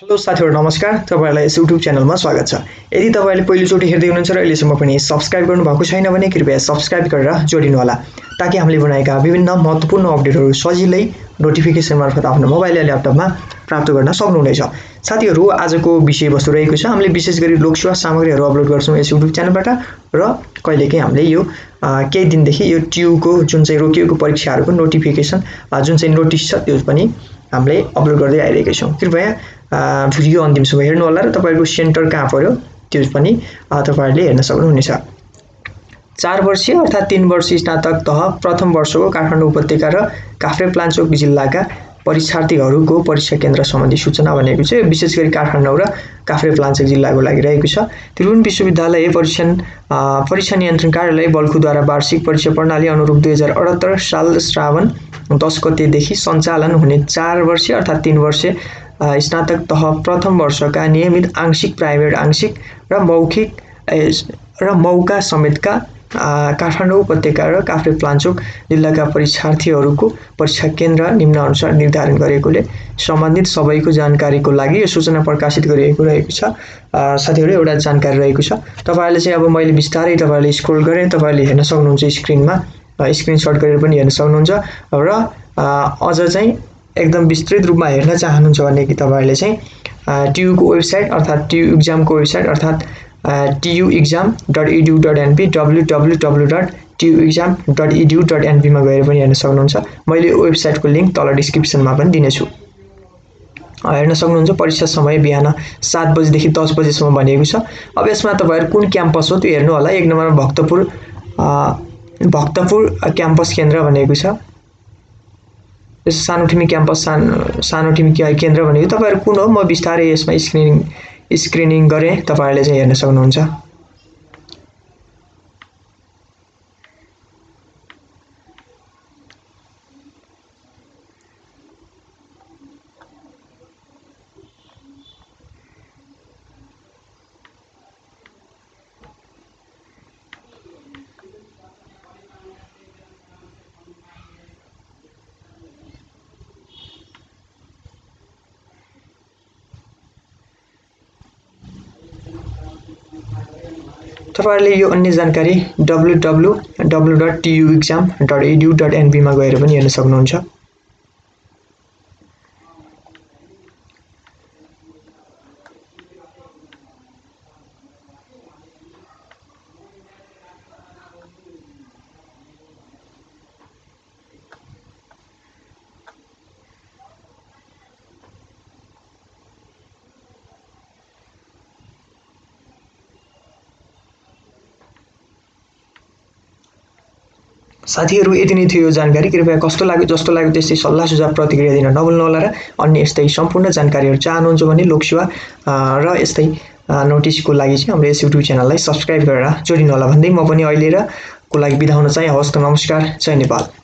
Hello साथीहरु नमस्कार, तपाईहरुलाई यस YouTube च्यानलमा स्वागत छ। यदि तपाईहरुले पहिलोचोटि हेर्दै हुनुहुन्छ र अहिलेसम्म पनि सब्स्क्राइब गर्नु भएको छैन भने कृपया सब्स्क्राइब गरेर जोडिनु होला, ताकि हामीले बनाएका विभिन्न महत्त्वपूर्ण अपडेटहरु सजिलै नोटिफिकेसन मार्फत आफ्नो मोबाइल या ल्यापटपमा प्राप्त गर्न सक्नुहुनेछ। साथीहरु, आजको विषयवस्तु रहेको छ, हामीले विशेष गरी लोकसेवा सामग्रीहरु अपलोड गर्छौं यस YouTube च्यानलबाट र कहिलेकाहीँ हामीले यो केही दिनदेखि यो ट्युको जुन चाहिँ रोकिएको परीक्षाहरुको नोटिफिकेसन जुन चाहिँ नोटिस छ त्यो पनि हामीले अपलोड गर्दै आइरहेका छौं। कृपया भिडियो अन्तिमसम्म हेर्नु होला र तपाईको सेन्टर कहाँ पर्यो त्यो पनि तपाईहरुले हेर्न सक्नुहुनेछ। 4 वर्षीय अर्थात 3 वर्षीय स्नातक तह प्रथम वर्षको काठमाडौं उपत्यका र काभ्रेपलान्चोक जिल्लाका परीक्षार्थीहरुको परीक्षा केन्द्र सम्बन्धी सूचना भनेको चाहिँ विशेष गरी काठमाडौं र काभ्रेपलान्चोक जिल्लाको लागि रहेको छ। त्रिभुवन विश्वविद्यालय परीक्षा नियन्त्रण कार्यालय बलखुद्वारा वार्षिक परीक्षा प्रणाली अनुरूप 2078 साल श्रावण 10 गतेदेखि सञ्चालन हुने 4 वर्षीय अर्थात 3 वर्षीय स्नातक तह प्रथम वर्षका नियमित आंशिक प्राइभेट आंशिक र मौखिक र मौका समेतका काठमाडौं उपत्यका र काभ्रेपलान्चोक जिल्लाका परीक्षार्थीहरुको परीक्षा केन्द्र निम्नानुसार निर्धारण गरेकोले सम्बन्धित सबैको जानकारीको लागि यो सूचना प्रकाशित गरिएको रहेको छ। साथीहरु, एउटा जानकारी रहेको छ, तपाईहरुले चाहिँ अब मैले बिस्तारै तपाईहरुले स्क्रोल गरे तपाईहरुले हेर्न सक्नुहुन्छ, स्क्रिनमा स्क्रिनशट गरेर पनि हेर्न सक्नुहुन्छ र अझ चाहिँ एकदम विस्तृत रूपमा हेर्न चाहनुहुन्छ भने कि तपाईहरुले चाहिँ टियुको वेबसाइट अर्थात टियु एक्जामको वेबसाइट अर्थात tuexam.edu.np www.tuexam.edu.np मा गएर पनि हेर्न सक्नुहुन्छ। मैले वेबसाइटको लिंक तल डिस्क्रिप्सनमा पनि दिनेछु, हेर्न सक्नुहुन्छ। परीक्षा समय बिहान 7 बजेदेखि 10 बजेसम्म भनिएको छ। अब यसमा तपाईहरु कुन क्याम्पस हो त्यो हेर्नु होला। 1 नम्बरमा भक्तपुर क्याम्पस केन्द्र भनेको छ, यस सानोठेमी क्याम्पस सानोठेमी केन्द्र भनेको तपाईहरु कुन हो म बिस्तारै यसमा स्क्रिनिङ गरे तपाईहरुले चाहिँ हेर्न सक्नुहुन्छ। तपाईहरुले यो अन्य जानकारी www.tuexam.edu.np मा गएर पनि हेर्न सक्नुहुन्छ। साथीहरु, यति नै थियो यो जानकारी। कृपया कस्तो लाग्यो त्यस्तै सल्लाह सुझाव प्रतिक्रिया दिन नभुल्नु होला र अन्य यस्तै सम्पूर्ण जानकारीहरु चाहनुहुन्छ भने लोकसेवा र यस्तै नोटिसको लागि चाहिँ हाम्रो यस YouTube च्यानललाई सब्स्क्राइब गरेर जोडिनु होला भन्दै म पनि अहिले र को लागि बिदा हुन चाहे। हवस् त, नमस्कार, जय नेपाल।